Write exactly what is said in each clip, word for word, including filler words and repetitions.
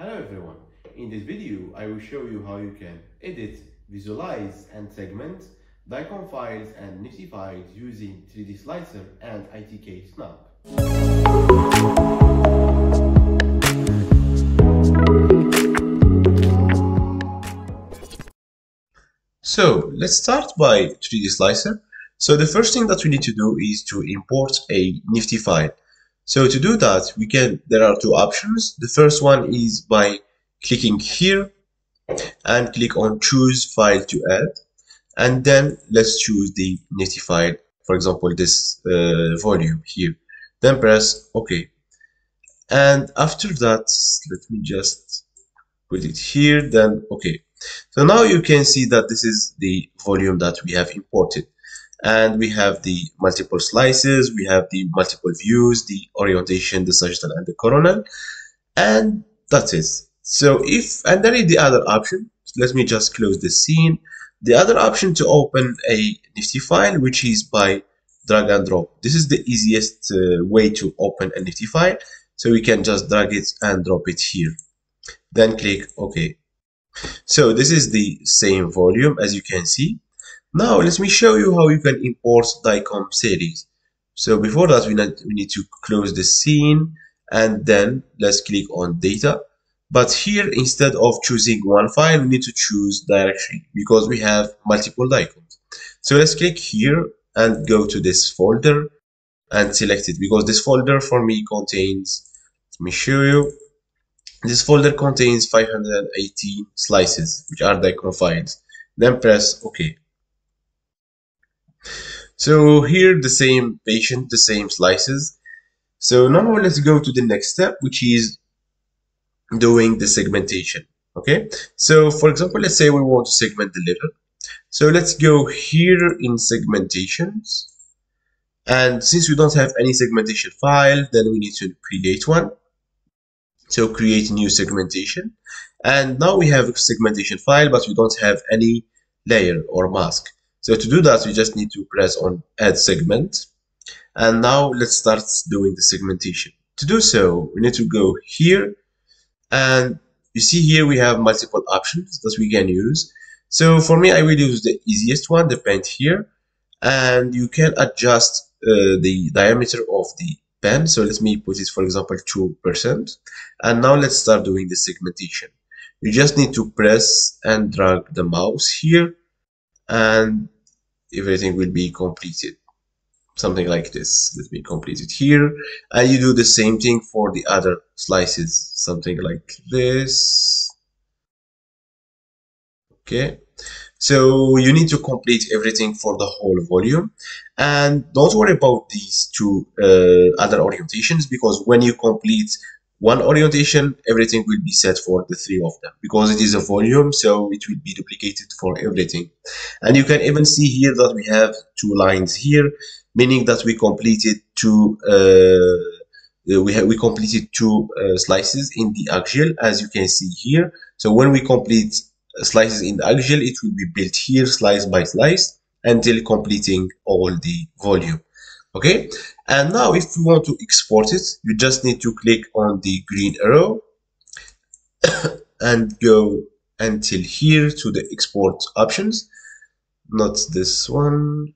Hello everyone, in this video I will show you how you can edit, visualize and segment DICOM files and NIfTI files using three D Slicer and I T K snap. So let's start by three D Slicer. So the first thing that we need to do is to import a NIfTI file. So to do that, we can, there are two options. The first one is by clicking here and click on choose file to add, and then let's choose the NIfTI file, for example this uh, volume here, then press OK. And after that, let me just put it here, then OK. So now you can see that this is the volume that we have imported. And we have the multiple slices, we have the multiple views, the orientation, the sagittal and the coronal, and that's it. So if, and then the other option, let me just close the scene. The other option to open a NIfTI file, which is by drag and drop. This is the easiest uh, way to open a NIfTI file. So we can just drag it and drop it here, then click OK. So this is the same volume, as you can see. Now let me show you how you can import DICOM series. So before that, we need to close the scene and then let's click on data. But here, instead of choosing one file, we need to choose directory because we have multiple DICOMs. So let's click here and go to this folder and select it, because this folder for me contains, let me show you, this folder contains five hundred eighteen slices, which are DICOM files. Then press OK. So here the same patient, the same slices. So now let's go to the next step, which is doing the segmentation. Okay, so for example, let's say we want to segment the liver. So let's go here in segmentations, and since we don't have any segmentation file, then we need to create one. So create new segmentation, and now we have a segmentation file, but we don't have any layer or mask. So to do that, we just need to press on add segment, and now let's start doing the segmentation. To do so, we need to go here, and you see here we have multiple options that we can use. So for me, I will use the easiest one, the pen here, and you can adjust uh, the diameter of the pen. So let me put it, for example, two percent, and now let's start doing the segmentation. You just need to press and drag the mouse here, and everything will be completed, something like this. Let me complete it here, and you do the same thing for the other slices, something like this. Okay, so you need to complete everything for the whole volume, and don't worry about these two uh, other orientations, because when you complete one orientation, everything will be set for the three of them, because it is a volume, so it will be duplicated for everything. And you can even see here that we have two lines here, meaning that we completed two uh, we have we completed two uh, slices in the axial, as you can see here. So when we complete slices in the axial, it will be built here slice by slice until completing all the volume. Okay, and now if you want to export it, you just need to click on the green arrow and go until here to the export options, not this one,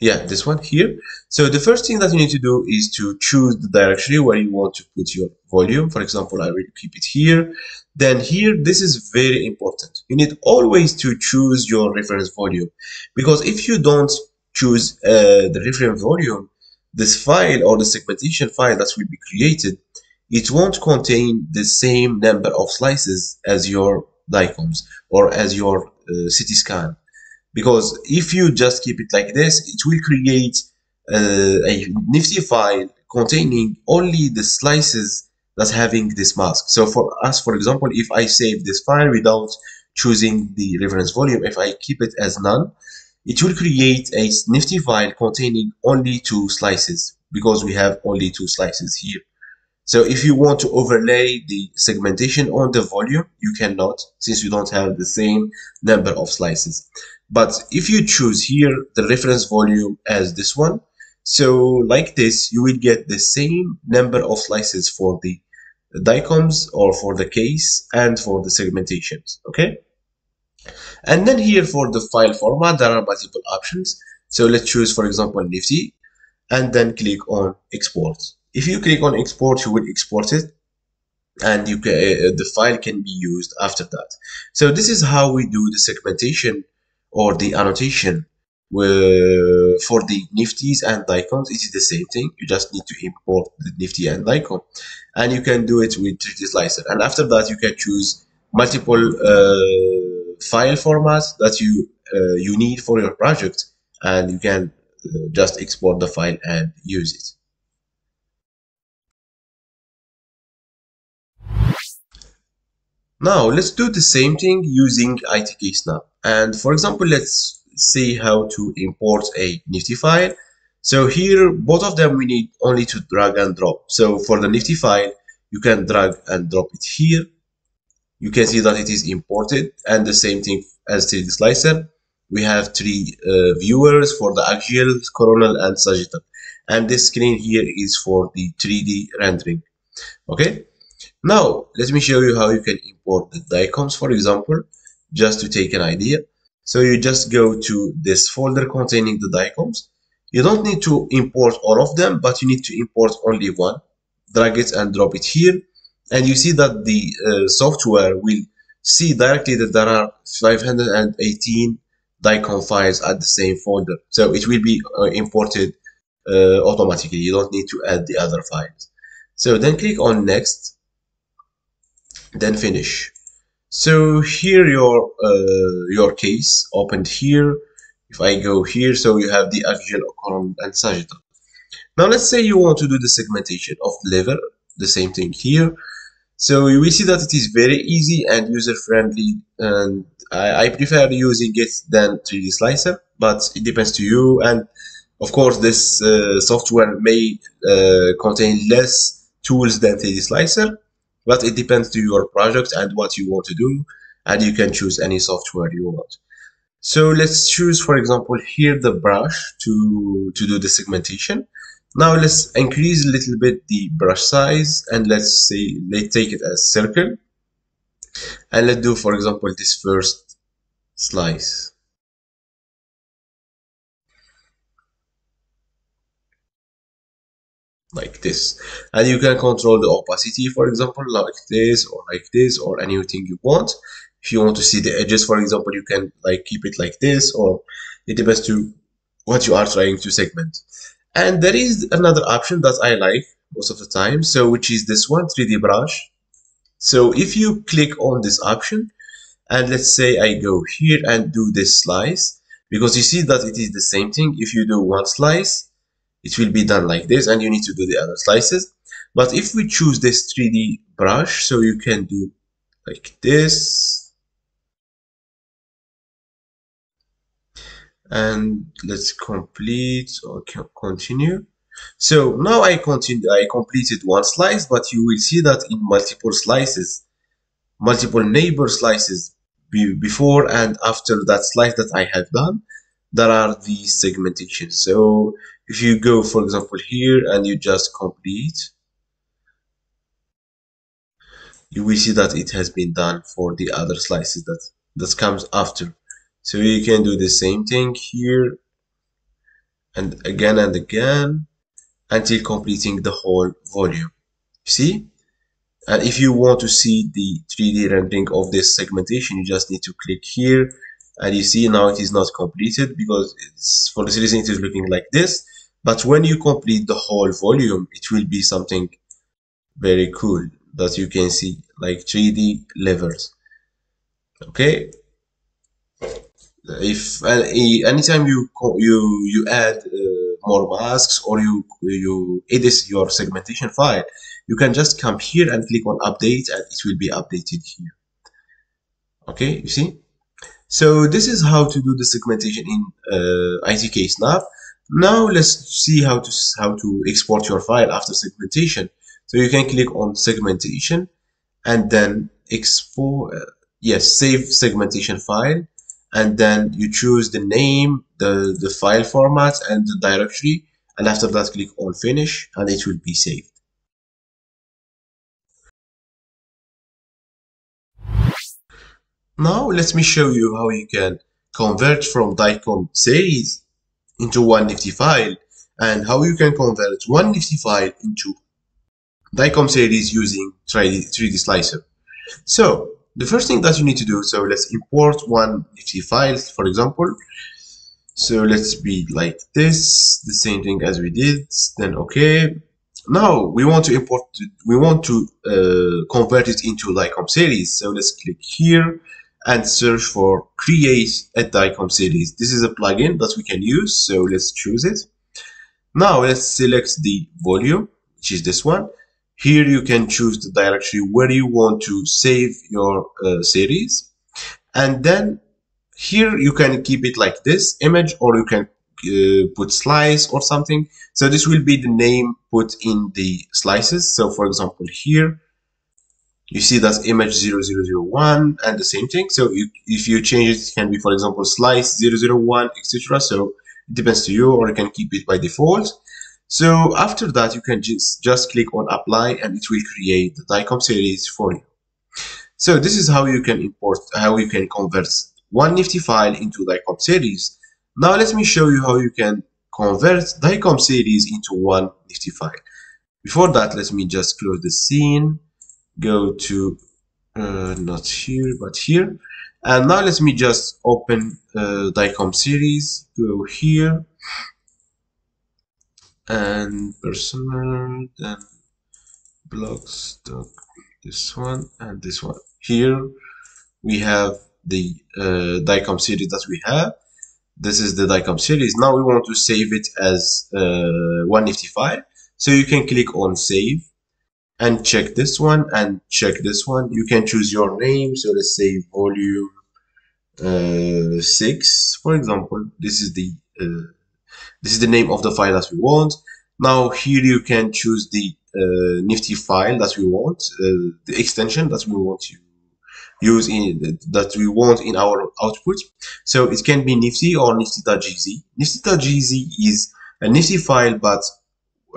yeah, this one here. So the first thing that you need to do is to choose the directory where you want to put your volume. For example, I will keep it here. Then here, this is very important. You need always to choose your reference volume, because if you don't choose uh, the reference volume, this file or the segmentation file that will be created, it won't contain the same number of slices as your DICOMs or as your uh, C T scan, because if you just keep it like this, it will create uh, a NIfTI file containing only the slices that's having this mask. So for us, for example, if I save this file without choosing the reference volume, if I keep it as none, it will create a NIfTI file containing only two slices, because we have only two slices here. So if you want to overlay the segmentation on the volume, you cannot, since you don't have the same number of slices. But if you choose here the reference volume as this one, so like this, you will get the same number of slices for the DICOMs or for the case and for the segmentations. Okay, and then here for the file format there are multiple options. So let's choose, for example, NIfTI, and then click on export. If you click on export, you will export it, and you can, uh, the file can be used after that. So this is how we do the segmentation or the annotation uh, for the NIfTIs and DICOMs. It is the same thing. You just need to import the NIfTI and DICOM, and you can do it with three D Slicer. And after that, you can choose multiple uh, file formats that you uh, you need for your project, and you can uh, just export the file and use it. Now let's do the same thing using I T K snap. And for example, let's see how to import a NIfTI file. So here, both of them, we need only to drag and drop. So for the NIfTI file, you can drag and drop it here. You can see that it is imported, and the same thing as three D Slicer. We have three uh, viewers for the axial, coronal, and sagittal. And this screen here is for the three D rendering. Okay. Now, let me show you how you can import the DICOMs, for example, just to take an idea. So you just go to this folder containing the DICOMs. You don't need to import all of them, but you need to import only one. Drag it and drop it here. And you see that the uh, software will see directly that there are five hundred eighteen DICOM files at the same folder. So it will be uh, imported uh, automatically. You don't need to add the other files. So then click on next. Then finish. So here your uh, your case opened here. If I go here, so you have the axial, coronal, and sagittal. Now let's say you want to do the segmentation of liver. The same thing here. So you will see that it is very easy and user friendly, and I, I prefer using it than three D Slicer, but it depends to you. And of course, this uh, software may uh, contain less tools than three D Slicer. But it depends to your project and what you want to do, and you can choose any software you want. So let's choose, for example, here the brush to, to do the segmentation. Now let's increase a little bit the brush size, and let's say, let's take it as circle. And let's do, for example, this first slice. Like this, and you can control the opacity, for example, like this or like this, or anything you want. If you want to see the edges, for example, you can like keep it like this, or it depends to what you are trying to segment. And there is another option that I like most of the time, so which is this one, three D brush. So if you click on this option, and let's say I go here and do this slice, because you see that it is the same thing. If you do one slice, it will be done like this, and you need to do the other slices. But if we choose this three D brush, so you can do like this. And let's complete or continue. So now I continue, I completed one slice, but you will see that in multiple slices, multiple neighbor slices before and after that slice that I have done, there are these segmentations. So if you go, for example, here and you just complete, you will see that it has been done for the other slices that that comes after. So you can do the same thing here and again and again until completing the whole volume. See? And if you want to see the three D rendering of this segmentation, you just need to click here, and you see now it is not completed because it's, for this reason, it is looking like this. But when you complete the whole volume, it will be something very cool that you can see, like three D levers. Okay. If uh, anytime you you you add uh, more masks, or you you edit your segmentation file, you can just come here and click on update, and it will be updated here. Okay, you see. So this is how to do the segmentation in uh, I T K snap. Now let's see how to how to export your file after segmentation. So you can click on segmentation and then export, uh, yes, save segmentation file, and then you choose the name, the the file format, and the directory, and after that click on finish, and it will be saved. Now let me show you how you can convert from DICOM series into one NIfTI file, and how you can convert one NIfTI file into DICOM series using three D Slicer. So the first thing that you need to do, so let's import one NIfTI file, for example. So let's be like this, the same thing as we did, then okay. Now we want to import, we want to uh, convert it into DICOM series. So let's click here and search for create a DICOM series. This is a plugin that we can use, so let's choose it. Now let's select the volume, which is this one. Here you can choose the directory where you want to save your uh, series, and then here you can keep it like this image, or you can uh, put slice or something. So this will be the name put in the slices. So for example, here you see that image zero zero zero one and the same thing. So you, if you change it, it can be, for example, slice zero zero one, etc. So it depends to you, or you can keep it by default. So after that, you can just just click on apply, and it will create the DICOM series for you. So this is how you can import, how you can convert one NIfTI file into DICOM series. Now let me show you how you can convert DICOM series into one NIfTI file. Before that, let me just close the scene, go to uh, not here but here, and now let me just open uh, DICOM series, go here and personal, then blocks, this one and this one. Here we have the uh, DICOM series that we have. This is the DICOM series. Now we want to save it as uh, one NIfTI file. So you can click on save and check this one and check this one. You can choose your name. So let's say volume uh, six, for example. This is the uh, this is the name of the file that we want. Now here you can choose the uh, NIfTI file that we want, uh, the extension that we want to use in that we want in our output. So it can be NIfTI or NIfTI.gz. NIfTI.gz is a NIfTI file, but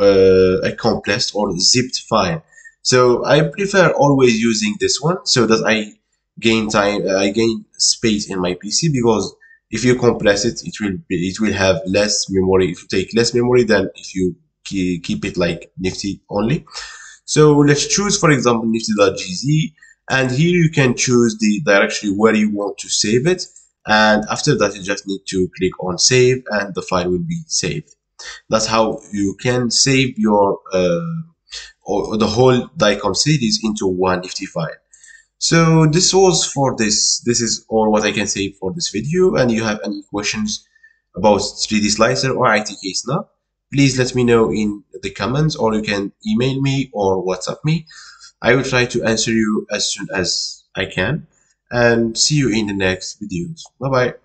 uh, a compressed or zipped file. So I prefer always using this one, so that I gain time, I gain space in my P C, because if you compress it, it will be, it will have less memory. If you take less memory than if you keep it like NIfTI only. So let's choose, for example, NIfTI.gz. And here you can choose the directory where you want to save it, and after that you just need to click on save and the file will be saved. That's how you can save your uh, or the whole DICOM series into one NIfTI file. So this was for this this is all what I can say for this video, and you have any questions about three D Slicer or I T K snap, please let me know in the comments, or you can email me or WhatsApp me. I will try to answer you as soon as I can, and see you in the next videos. Bye bye.